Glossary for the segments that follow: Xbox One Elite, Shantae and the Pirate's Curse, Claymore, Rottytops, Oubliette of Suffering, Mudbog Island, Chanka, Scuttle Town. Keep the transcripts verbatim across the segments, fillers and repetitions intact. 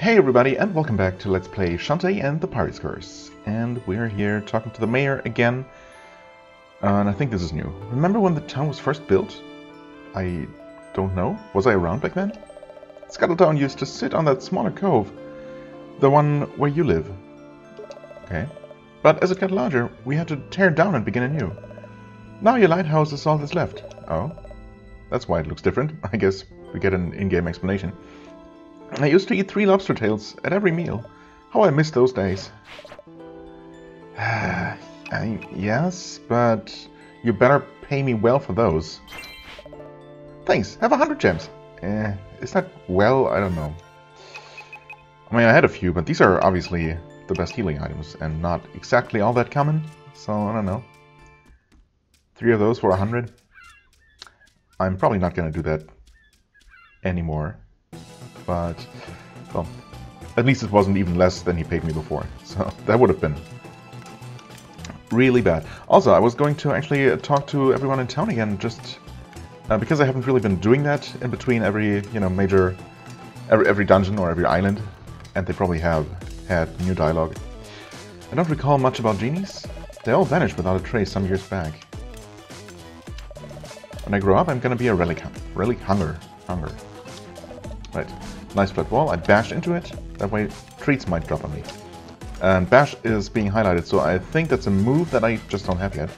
Hey everybody, and welcome back to Let's Play Shantae and the Pirate's Curse. And we're here talking to the mayor again. Uh, and I think this is new. Remember when the town was first built? I don't know. Was I around back then? Scuttletown used to sit on that smaller cove. The one where you live. Okay. But as it got larger, we had to tear it down and begin anew. Now your lighthouse is all that's left. Oh. That's why it looks different. I guess we get an in-game explanation. I used to eat three lobster tails at every meal. How I miss those days. I, yes, but you better pay me well for those. Thanks, have a hundred gems. Eh, is that well? I don't know. I mean, I had a few, but these are obviously the best healing items and not exactly all that common. So, I don't know. Three of those for a hundred? I'm probably not going to do that anymore. But, well, at least it wasn't even less than he paid me before. So that would have been really bad. Also, I was going to actually talk to everyone in town again, just uh, because I haven't really been doing that in between every, you know, major, every, every dungeon or every island. And they probably have had new dialogue. I don't recall much about genies. They all vanished without a trace some years back. When I grow up, I'm going to be a relic hunter. Relic hunger. Hunger. Right. Nice flat wall. I bashed into it. That way treats might drop on me. And bash is being highlighted, so I think that's a move that I just don't have yet.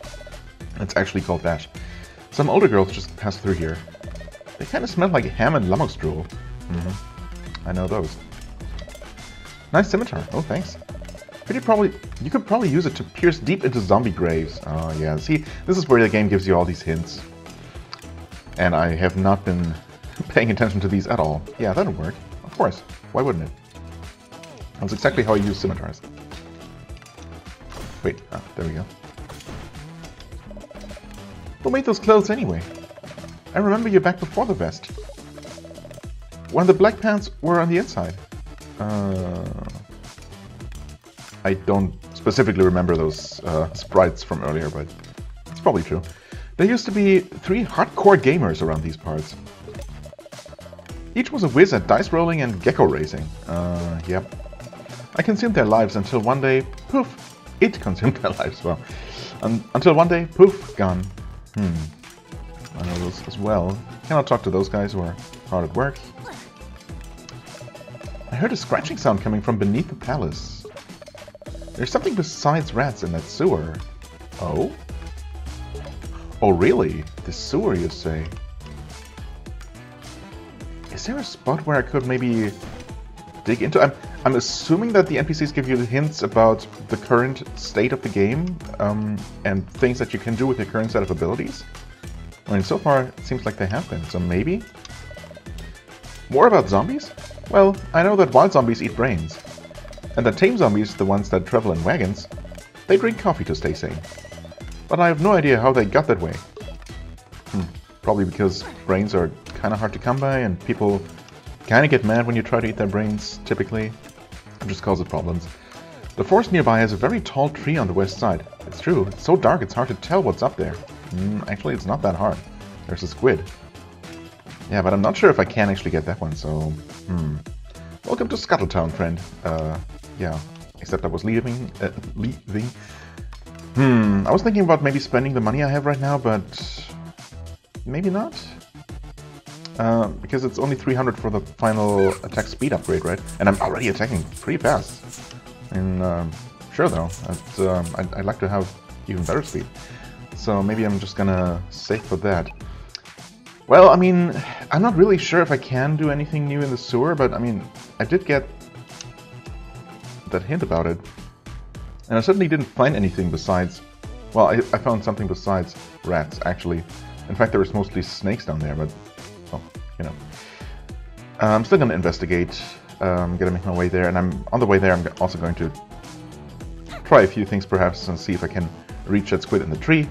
It's actually called bash. Some older girls just passed through here. They kind of smell like ham and lummox drool. Mm-hmm. I know those. Nice scimitar. Oh, thanks. Could you probably you could probably use it to pierce deep into zombie graves. Oh yeah. See, this is where the game gives you all these hints, and I have not been paying attention to these at all. Yeah, that'll work. Of course. Why wouldn't it? That's exactly how I use scimitars. Wait, ah, there we go. Who made those clothes anyway? I remember you back before the vest. When the black pants were on the inside. Uh, I don't specifically remember those uh, sprites from earlier, but it's probably true. There used to be three hardcore gamers around these parts. Each was a whiz at dice rolling and gecko racing. Uh, yep. I consumed their lives until one day, poof, it consumed their lives, well. Um, until one day, poof, gone. Hmm. I know those as well. Cannot talk to those guys who are hard at work. I heard a scratching sound coming from beneath the palace. There's something besides rats in that sewer. Oh? Oh really? The sewer, you say? Is there a spot where I could maybe dig into? I'm, I'm assuming that the N P Cs give you hints about the current state of the game um, and things that you can do with your current set of abilities. I mean, so far, it seems like they have been, so maybe? More about zombies? Well, I know that wild zombies eat brains. And that tame zombies, the ones that travel in wagons, they drink coffee to stay sane. But I have no idea how they got that way. Hmm. Probably because brains are kind of hard to come by, and people kind of get mad when you try to eat their brains, typically. It just causes problems. The forest nearby has a very tall tree on the west side. It's true, it's so dark it's hard to tell what's up there. Mm, actually, it's not that hard. There's a squid. Yeah, but I'm not sure if I can actually get that one, so... Hmm. Welcome to Scuttletown, friend. Uh, yeah. Except I was leaving... Uh, leaving... Hmm, I was thinking about maybe spending the money I have right now, but... Maybe not? Uh, because it's only three hundred for the final attack speed upgrade, right? And I'm already attacking pretty fast. And, um, sure though, um, I'd, I'd like to have even better speed. So maybe I'm just gonna save for that. Well, I mean, I'm not really sure if I can do anything new in the sewer, but I mean, I did get that hint about it. And I certainly didn't find anything besides... Well, I, I found something besides rats, actually. In fact, there was mostly snakes down there, but, well, you know. Uh, I'm still going to investigate. I'm um, going to make my way there, and I'm on the way there, I'm also going to try a few things, perhaps, and see if I can reach that squid in the tree.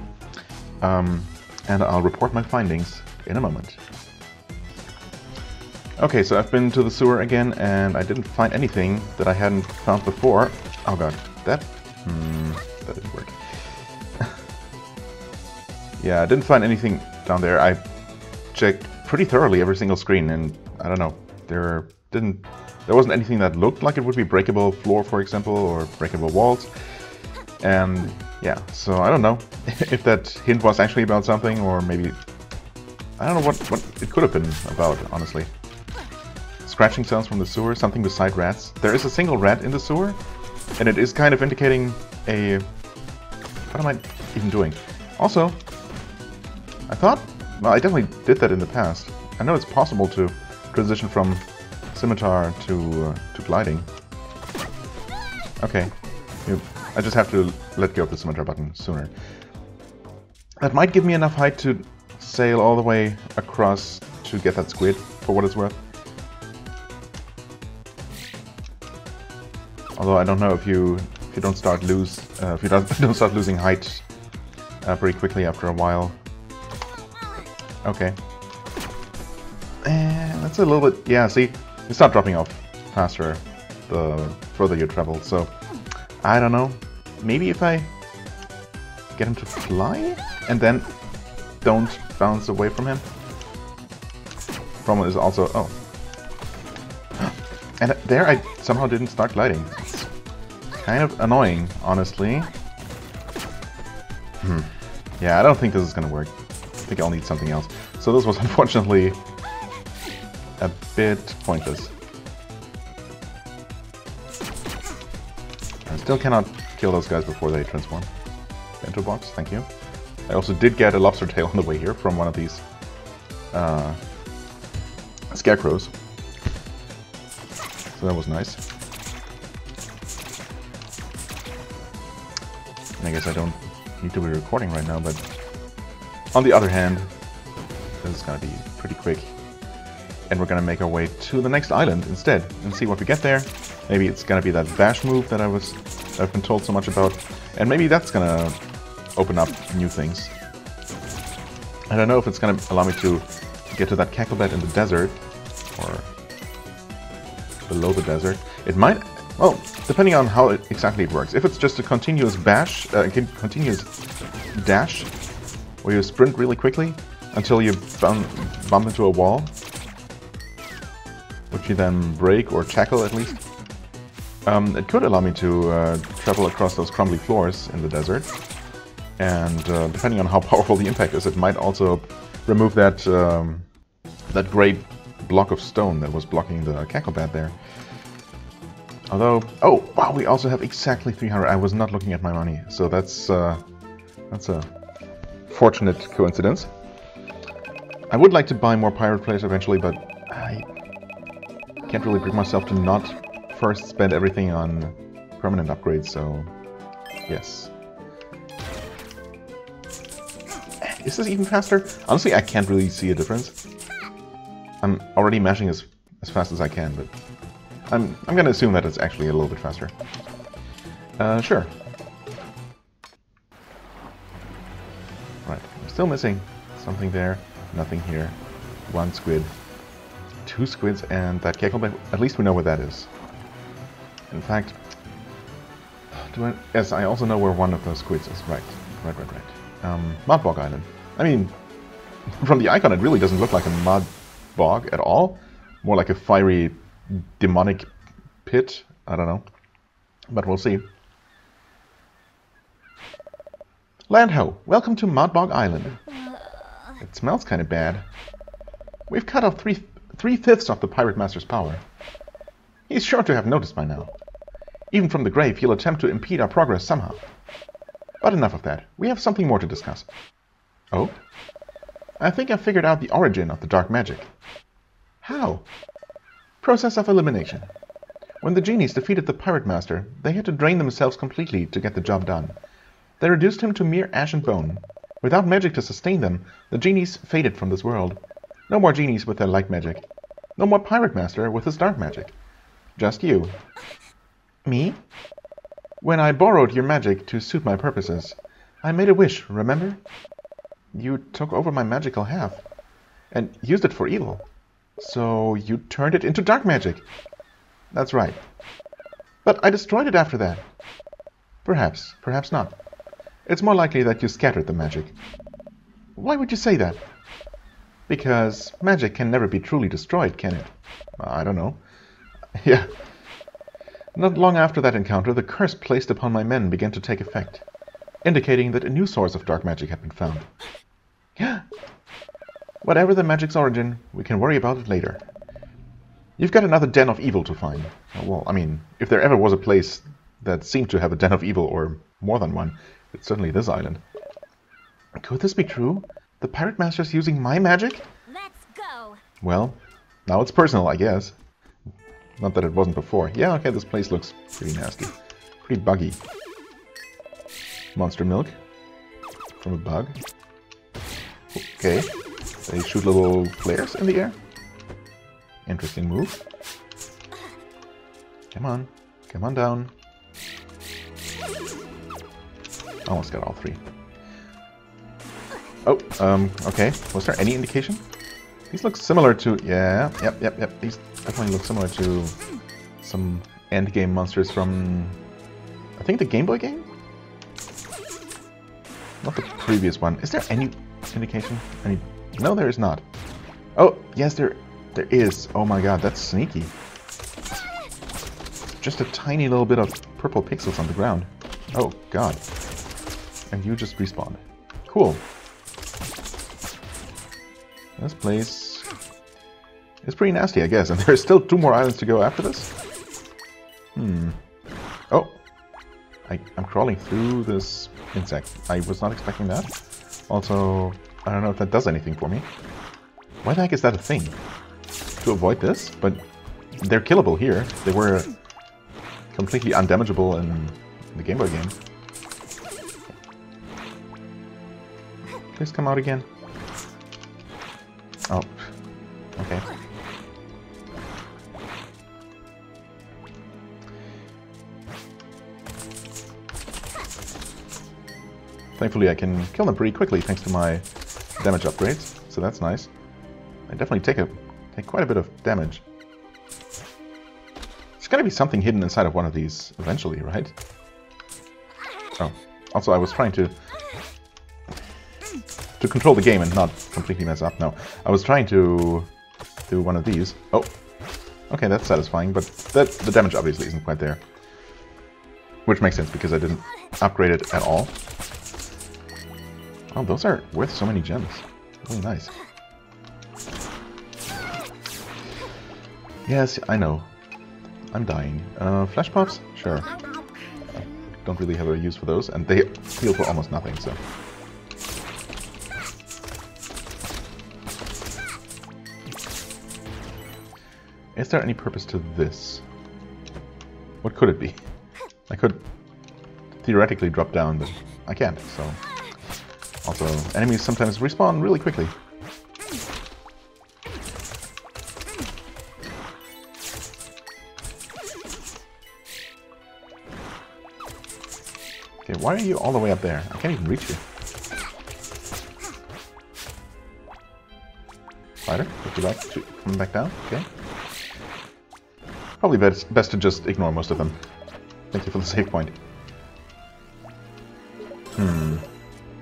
Um, and I'll report my findings in a moment. Okay, so I've been to the sewer again, and I didn't find anything that I hadn't found before. Oh god, that... Hmm, that didn't work. Yeah, I didn't find anything down there. I checked pretty thoroughly every single screen, and I don't know, there didn't... There wasn't anything that looked like it would be breakable floor, for example, or breakable walls. And yeah, so I don't know if that hint was actually about something, or maybe... I don't know what, what it could have been about, honestly. Scratching sounds from the sewer, something beside rats. There is a single rat in the sewer, and it is kind of indicating a... What am I even doing? Also, I thought... Well, I definitely did that in the past. I know it's possible to transition from scimitar to, uh, to gliding. Okay. You, I just have to let go of the scimitar button sooner. That might give me enough height to sail all the way across to get that squid, for what it's worth. Although I don't know if you if you don't start lose uh, if you don't, don't start losing height uh, pretty quickly after a while. Okay, and that's a little bit, yeah. See, you start dropping off faster the further you travel. So I don't know. Maybe if I get him to fly and then don't bounce away from him. Problem is also oh. And there I somehow didn't start gliding. It's kind of annoying, honestly. Hmm. Yeah, I don't think this is gonna work. I think I'll need something else. So this was unfortunately a bit pointless. I still cannot kill those guys before they transform. Bento box, thank you. I also did get a lobster tail on the way here from one of these uh, scarecrows. So that was nice. And I guess I don't need to be recording right now, but on the other hand, this is gonna be pretty quick. And we're gonna make our way to the next island instead and see what we get there. Maybe it's gonna be that bash move that I was I've been told so much about. And maybe that's gonna open up new things. I don't know if it's gonna allow me to get to that cackle bed in the desert or below the desert. It might, well, depending on how it exactly it works. If it's just a continuous bash, uh, continuous dash, where you sprint really quickly until you bump, bump into a wall, which you then break or tackle at least, um, it could allow me to uh, travel across those crumbly floors in the desert. And uh, depending on how powerful the impact is, it might also remove that um, that great block of stone that was blocking the cacklebat there. Although, oh wow, we also have exactly three hundred. I was not looking at my money, so that's uh, that's a fortunate coincidence. I would like to buy more pirate players eventually, but I can't really bring myself to not first spend everything on permanent upgrades. So, yes. Is this even faster? Honestly, I can't really see a difference. I'm already mashing as, as fast as I can, but I'm, I'm going to assume that it's actually a little bit faster. Uh, sure. Right, I'm still missing something there, nothing here, one squid, two squids, and that cackleback. At least we know where that is. In fact, do I, yes, I also know where one of those squids is. Right, right, right, right. Um, Mudbog Island. I mean, from the icon, it really doesn't look like a mud bog at all, more like a fiery demonic pit. I don't know, but we'll see. Land ho! Welcome to Mudbog Island. It smells kind of bad. We've cut off three three fifths of the pirate master's power. He's sure to have noticed by now. Even from the grave, he'll attempt to impede our progress somehow. But enough of that. We have something more to discuss. Oh. I think I figured out the origin of the dark magic. How? Process of elimination. When the genies defeated the pirate master, they had to drain themselves completely to get the job done. They reduced him to mere ash and bone. Without magic to sustain them, the genies faded from this world. No more genies with their light magic. No more pirate master with his dark magic. Just you. Me? When I borrowed your magic to suit my purposes, I made a wish, remember? You took over my magical half and used it for evil. So you turned it into dark magic. That's right. But I destroyed it after that. Perhaps, perhaps not. It's more likely that you scattered the magic. Why would you say that? Because magic can never be truly destroyed, can it? I don't know. Yeah. Not long after that encounter, the curse placed upon my men began to take effect, indicating that a new source of dark magic had been found. Whatever the magic's origin, we can worry about it later. You've got another den of evil to find. Well, I mean, if there ever was a place that seemed to have a den of evil, or more than one, it's certainly this island. Could this be true? The pirate master's using my magic? Let's go. Well, now it's personal, I guess. Not that it wasn't before. Yeah, okay, this place looks pretty nasty. Pretty buggy. Monster milk. From a bug. Okay. They shoot little flares in the air. Interesting move. Come on. Come on down. Almost got all three. Oh, um, okay. Was there any indication? These look similar to... Yeah, yep, yep, yep. These definitely look similar to some endgame monsters from... I think the Game Boy game? Not the previous one. Is there any indication? Any... No, there is not. Oh, yes, there there is. Oh my god, that's sneaky. Just a tiny little bit of purple pixels on the ground. Oh god. And you just respawned. Cool. This place is pretty nasty, I guess. And there's still two more islands to go after this? Hmm. Oh. I, I'm crawling through this insect. I was not expecting that. Also, I don't know if that does anything for me. Why the heck is that a thing? To avoid this? But they're killable here. They were completely undamageable in, in the Game Boy game. Please come out again. Oh, okay. Thankfully I can kill them pretty quickly thanks to my damage upgrades, so that's nice. I definitely take a take quite a bit of damage. There's gotta be something hidden inside of one of these eventually, right? Oh, also I was trying to to control the game and not completely mess up. No, I was trying to do one of these. Oh, okay, that's satisfying, but that, the damage obviously isn't quite there. Which makes sense because I didn't upgrade it at all. Oh, those are worth so many gems. Really nice. Yes, I know. I'm dying. Uh, flash pops? Sure. I don't really have a use for those, and they heal for almost nothing, so... Is there any purpose to this? What could it be? I could theoretically drop down, but I can't, so... Also, enemies sometimes respawn really quickly. Okay, why are you all the way up there? I can't even reach you. Spider, would you like to come back down? Okay. Probably best, best to just ignore most of them. Thank you for the save point. Hmm.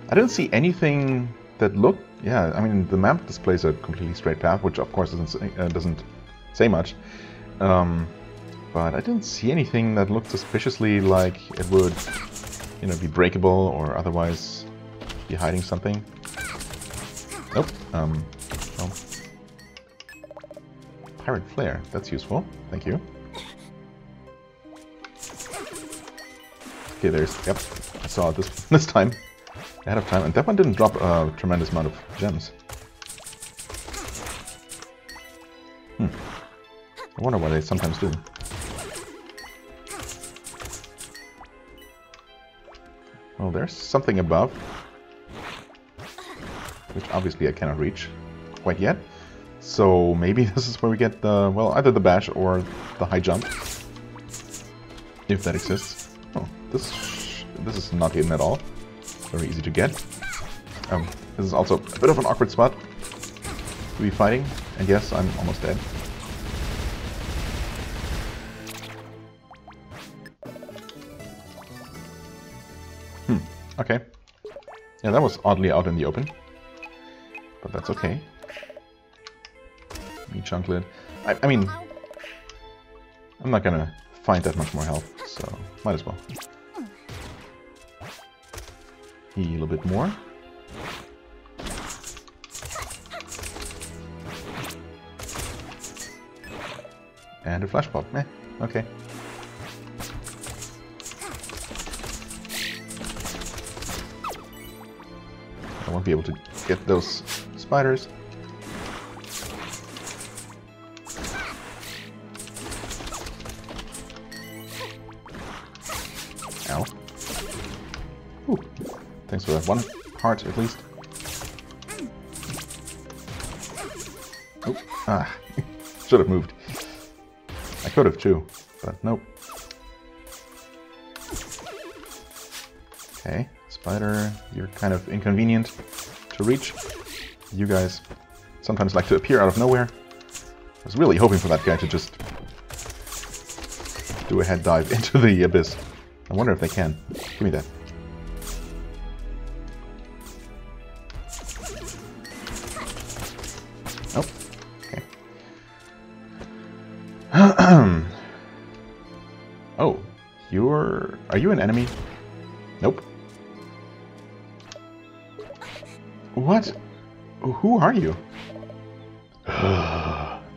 I didn't see anything that looked... Yeah, I mean, the map displays a completely straight path, which of course doesn't say, uh, doesn't say much. Um, but I didn't see anything that looked suspiciously like it would, you know, be breakable or otherwise be hiding something. Nope. Um, no. Pirate flare. That's useful. Thank you. Okay, there's... Yep, I saw it this, this time. Ahead of time. And that one didn't drop a tremendous amount of gems. Hmm. I wonder why they sometimes do. Well, there's something above. Which obviously I cannot reach quite yet. So maybe this is where we get the, well, either the bash or the high jump, if that exists. Oh, this this is not hidden at all. Very easy to get. Um, this is also a bit of an awkward spot to be fighting. And yes, I'm almost dead. Hmm, okay. Yeah, that was oddly out in the open. But that's okay. Chunk lid. I, I mean, I'm not gonna find that much more health, so might as well. Heal a bit more. And a flash pop. Eh, okay. I won't be able to get those spiders. Ow. Ooh. Thanks for that one heart, at least. Ooh. Ah. Should have moved. I could have too, but nope. Okay, spider, you're kind of inconvenient to reach. You guys sometimes like to appear out of nowhere. I was really hoping for that guy to just do a head dive into the abyss. I wonder if they can. Give me that. Oh, you're... Are you an enemy? Nope. What? Who are you?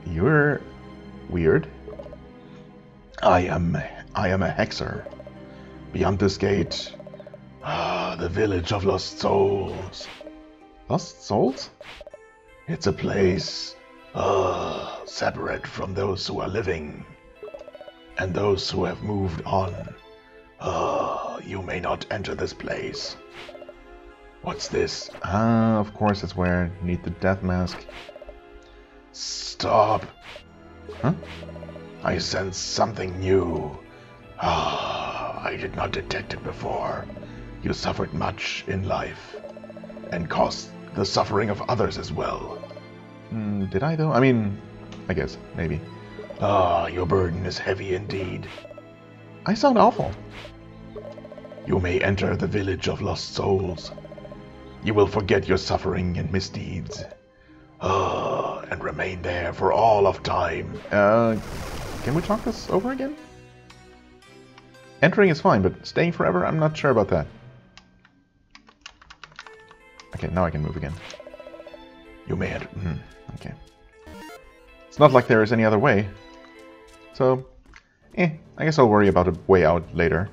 You're... weird. I am... I am a hexer. Beyond this gate... the village of Lost Souls. Lost Souls? It's a place... Uh, separate from those who are living and those who have moved on. Uh, you may not enter this place. What's this? Ah, of course it's where I need the death mask. Stop! Huh? I sense something new. Ah, I did not detect it before. You suffered much in life and caused the suffering of others as well. Mm, did I though? I mean, I guess, maybe. Ah, your burden is heavy indeed. I sound awful. You may enter the village of Lost Souls. You will forget your suffering and misdeeds. Ah, and remain there for all of time. Uh, can we talk this over again? Entering is fine, but staying forever? I'm not sure about that. Okay, now I can move again. You may enter... Mm, okay. It's not like there is any other way. So, eh, I guess I'll worry about a way out later.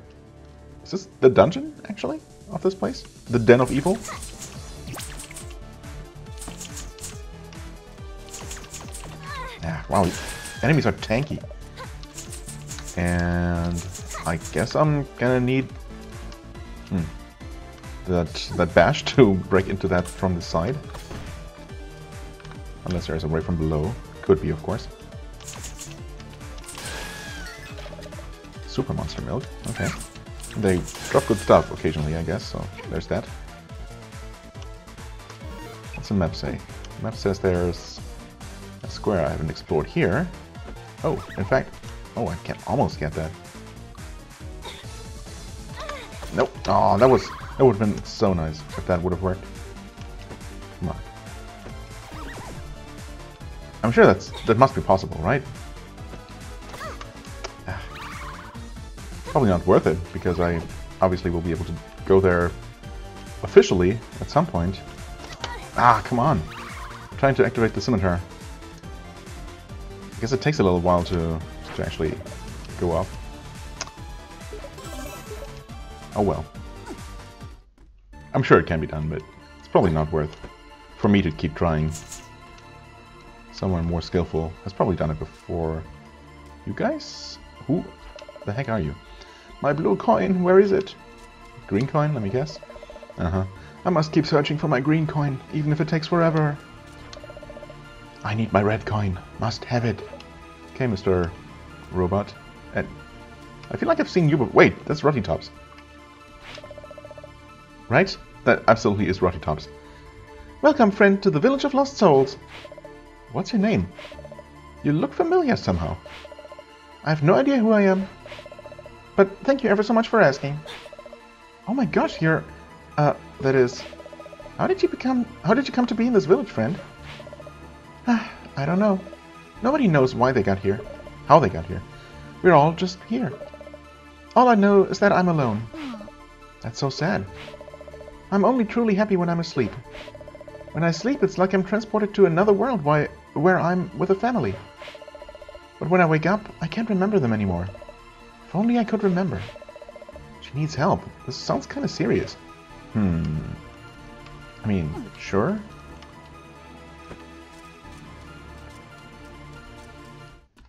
Is this the dungeon, actually, of this place? The Den of Evil? Ah, wow, enemies are tanky. And I guess I'm gonna need... Hmm, that, that bash to break into that from the side. Unless there is a way from below. Could be, of course. Super monster milk. Okay. They drop good stuff occasionally, I guess, so there's that. What's the map say? The map says there's a square I haven't explored here. Oh, in fact... Oh, I can almost get that. Nope. Oh, that was... That would have been so nice if that would have worked. Come on. I'm sure that's that must be possible, right? Probably not worth it, because I obviously will be able to go there officially at some point. Ah, come on! I'm trying to activate the scimitar. I guess it takes a little while to, to actually go up. Oh well. I'm sure it can be done, but it's probably not worth for me to keep trying. Someone more skillful has probably done it before. You guys? Who the heck are you? My blue coin, where is it? Green coin, let me guess. Uh-huh. I must keep searching for my green coin, even if it takes forever. I need my red coin. Must have it. Okay, Mister Robot. And I feel like I've seen you, but wait, that's Rottytops. Right? That absolutely is Rottytops. Welcome, friend, to the village of Lost Souls. What's your name? You look familiar somehow. I have no idea who I am. But thank you ever so much for asking. Oh my gosh, you're... Uh, that is... How did you become... How did you come to be in this village, friend? I don't know. Nobody knows why they got here. How they got here. We're all just here. All I know is that I'm alone. That's so sad. I'm only truly happy when I'm asleep. When I sleep, it's like I'm transported to another world where I'm with a family. But when I wake up, I can't remember them anymore. If only I could remember. She needs help. This sounds kind of serious. Hmm. I mean, sure.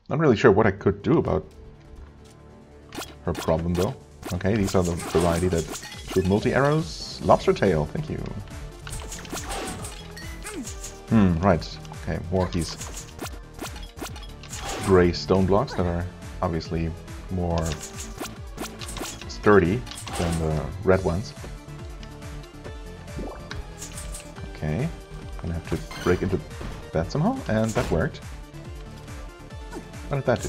Not really sure what I could do about her problem, though. Okay, these are the variety that shoot multi-arrows. Lobster tail, thank you. Hmm, right. Okay, more of these grey stone blocks that are obviously more sturdy than the red ones. Okay, I'm gonna have to break into that somehow, and that worked. What did that do?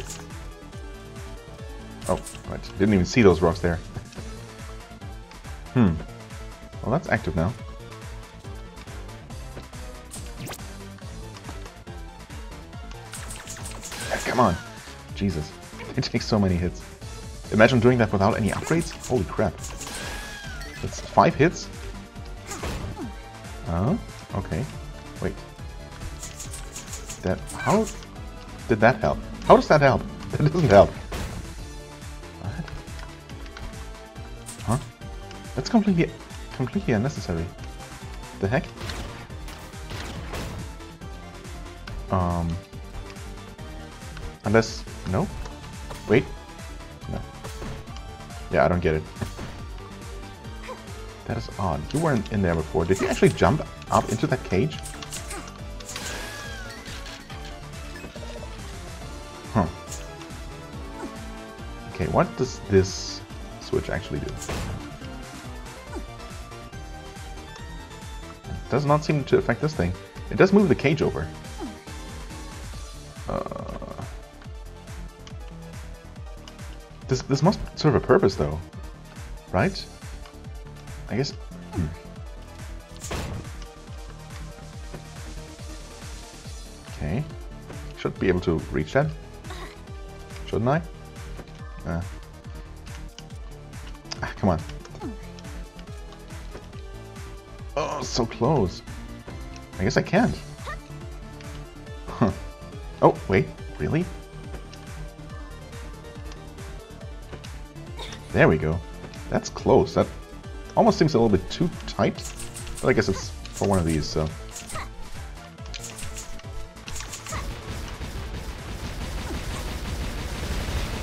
Oh, right. Didn't even see those rocks there. Hmm. Well, that's active now. Yeah, come on. Jesus. It takes so many hits. Imagine doing that without any upgrades. Holy crap. That's five hits? Oh, okay. Wait. That... How did that help? How does that help? That doesn't help. What? Huh? That's completely, completely unnecessary. The heck? Um. Unless, no? Wait. No. Yeah, I don't get it. That is odd. You weren't in there before. Did you actually jump up into that cage? Okay, what does this switch actually do? It does not seem to affect this thing. It does move the cage over. Uh, this this must serve a purpose, though, right? I guess. Hmm. Okay, should be able to reach that, shouldn't I? Uh. Ah, come on. Oh, so close. I guess I can't. Huh. Oh, wait, really? There we go. That's close. That almost seems a little bit too tight. But I guess it's for one of these, so...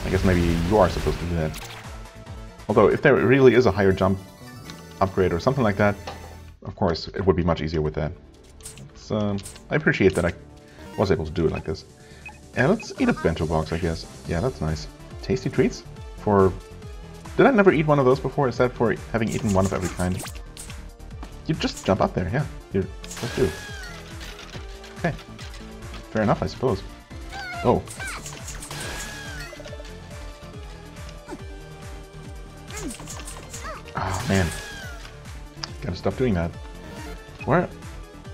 I guess maybe you are supposed to do that. Although, if there really is a higher jump upgrade or something like that, of course, it would be much easier with that. So, um, I appreciate that I was able to do it like this. And let's eat a bento box, I guess. Yeah, that's nice. Tasty treats? For... Did I never eat one of those before? Is that for having eaten one of every kind? You just jump up there, yeah. You just do. Okay. Fair enough, I suppose. Oh. Man, gotta stop doing that. Where?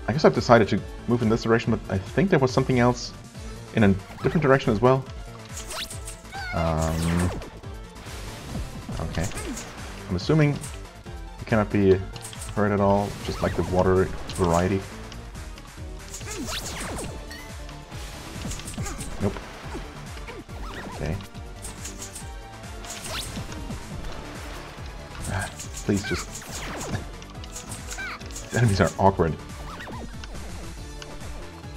I guess I've decided to move in this direction, but I think there was something else in a different direction as well. Um. Okay. I'm assuming it cannot be hurt at all, just like the water variety. Nope. Okay. Please just... The enemies are awkward.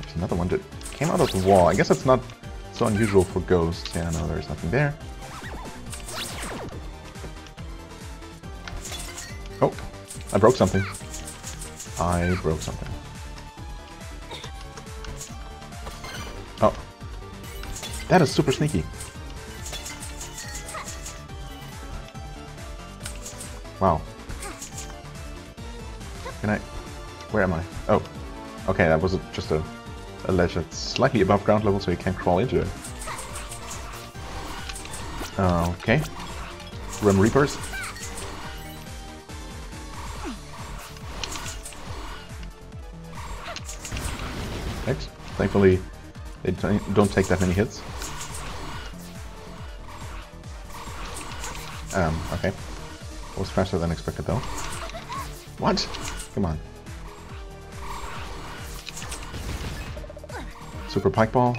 There's another one that came out of the wall. I guess that's not so unusual for ghosts. Yeah, no, there's nothing there. Oh, I broke something. I broke something. Oh. That is super sneaky. Wow. Can I... Where am I? Oh. Okay, that was just a, a ledge that's slightly above ground level, so you can't crawl into it. Uh, okay. Grim Reapers. Right. Thankfully, they don't take that many hits. Um, okay. It was faster than expected, though. What? Come on. Super Pike Ball.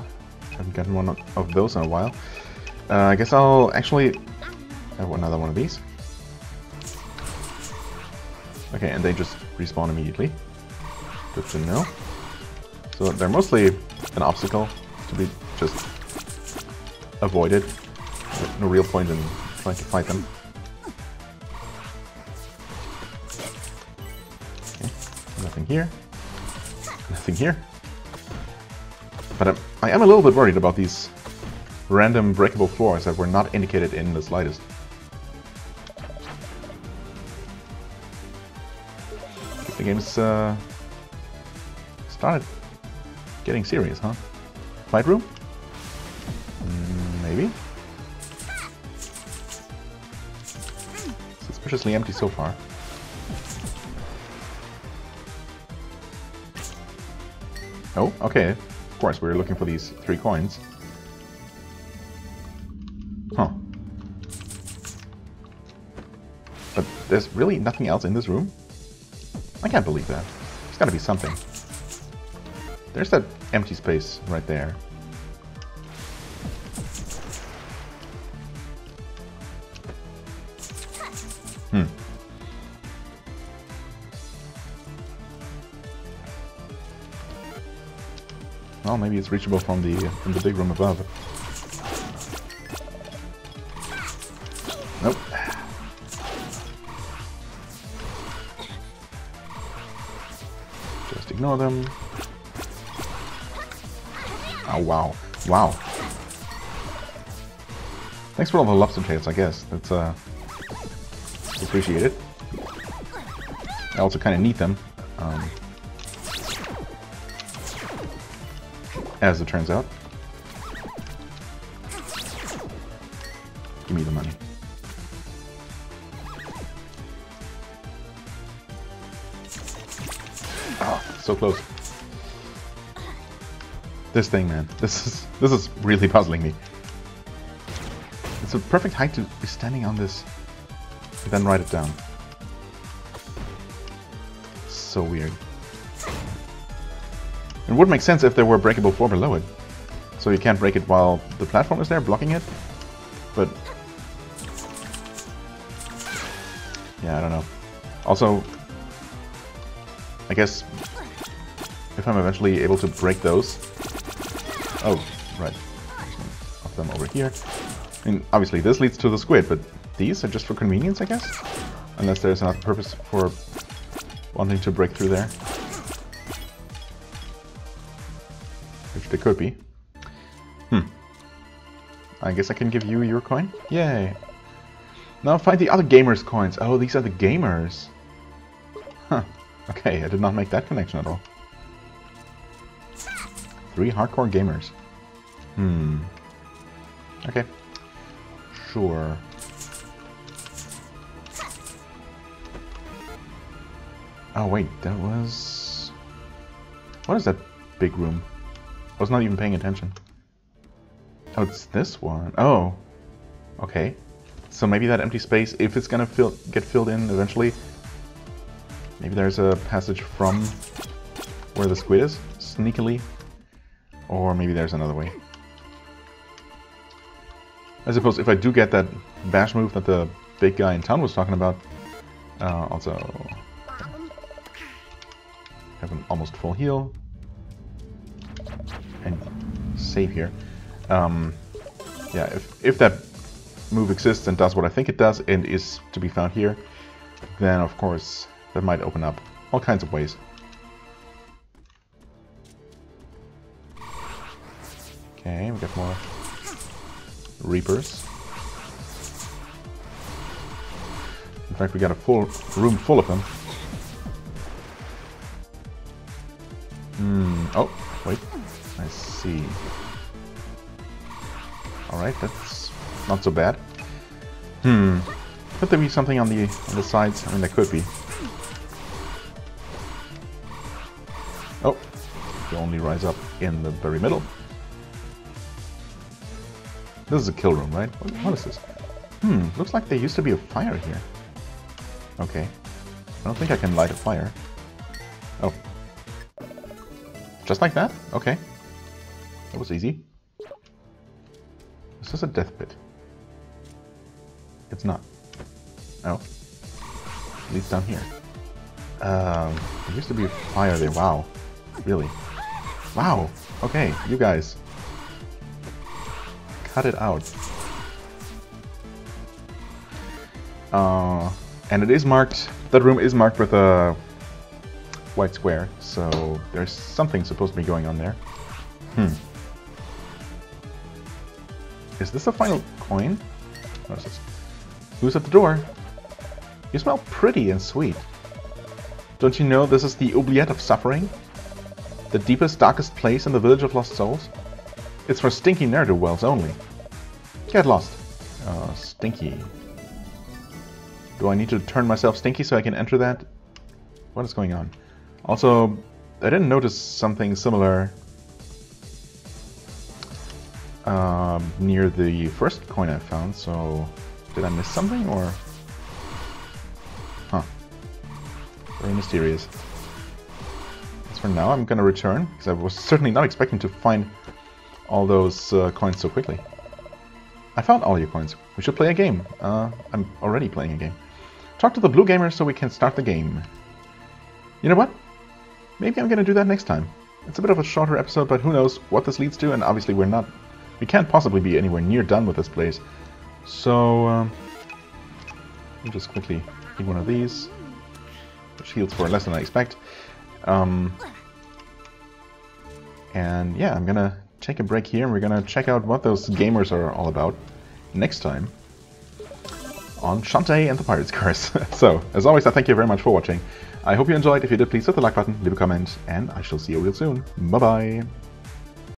Haven't gotten one of those in a while. Uh, I guess I'll actually have another one of these. Okay, and they just respawn immediately. Good to know. So they're mostly an obstacle to be just avoided. There's no real point in trying to fight them. Okay, nothing here. Nothing here. But I'm, I am a little bit worried about these random breakable floors that were not indicated in the slightest. The game is uh, started getting serious, huh? Fight room? Mm, maybe? Suspiciously empty so far. Oh, okay. Of course, we were looking for these three coins. Huh. But there's really nothing else in this room? I can't believe that. There's gotta be something. There's that empty space right there. Hmm. Well, maybe it's reachable from the from the big room above. Nope. Just ignore them. Oh, wow. Wow. Thanks for all the lobster tails, I guess. That's, uh... appreciate it. I also kind of need them. Um... As it turns out. Give me the money. Oh, so close. This thing, man. This is this is really puzzling me. It's a perfect height to be standing on this and then write it down. So weird. It would make sense if there were a breakable floor below it. So you can't break it while the platform is there, blocking it. But... yeah, I don't know. Also, I guess if I'm eventually able to break those... oh, right. Pop them over here. I mean, obviously this leads to the squid, but these are just for convenience, I guess? Unless there's another purpose for wanting to break through there. There could be. Hmm. I guess I can give you your coin? Yay. Now find the other gamers' coins. Oh, these are the gamers. Huh. Okay, I did not make that connection at all. Three hardcore gamers. Hmm. Okay. Sure. Oh, wait. That was... what is that big room? I was not even paying attention. Oh, it's this one. Oh. Okay. So maybe that empty space, if it's gonna fill, get filled in eventually, maybe there's a passage from where the squid is, sneakily. Or maybe there's another way. I suppose if I do get that bash move that the big guy in town was talking about, uh, also have an almost full heal. And save here. Um, yeah, if, if that move exists and does what I think it does and is to be found here, then of course that might open up all kinds of ways. Okay, we got more Reapers. In fact, we got a full room full of them. Hmm. Oh, wait. I see. Alright, that's not so bad. Hmm. Could there be something on the on the sides? I mean, there could be. Oh. You only rise up in the very middle. This is a kill room, right? What, what is this? Hmm, looks like there used to be a fire here. Okay. I don't think I can light a fire. Oh. Just like that? Okay. That was easy. Is this a death pit? It's not. Oh. It leads down here. Um, there used to be a fire there. Wow. Really? Wow! Okay, you guys. Cut it out. Uh, and it is marked, that room is marked with a white square, so there's something supposed to be going on there. Hmm. Is this a final coin? What is this? Who's at the door? You smell pretty and sweet. Don't you know this is the Oubliette of Suffering? The deepest, darkest place in the Village of Lost Souls? It's for stinky ne'er-do-wells only. Get lost. Uh, stinky. Do I need to turn myself stinky so I can enter that? What is going on? Also, I didn't notice something similar um, near the first coin I found, so did I miss something or? Huh. Very mysterious. As for now, I'm gonna return, because I was certainly not expecting to find all those uh, coins so quickly. I found all your coins. We should play a game. Uh, I'm already playing a game. Talk to the blue gamer so we can start the game. You know what? Maybe I'm gonna do that next time. It's a bit of a shorter episode, but who knows what this leads to, and obviously we're not... We can't possibly be anywhere near done with this place. So, um... let me just quickly eat one of these. Which heals for less than I expect. Um... And, yeah, I'm gonna... take a break here, and we're gonna check out what those gamers are all about next time on Shantae and the Pirate's Curse. So, as always, I thank you very much for watching. I hope you enjoyed. If you did, please hit the like button, leave a comment, and I shall see you real soon. Bye-bye!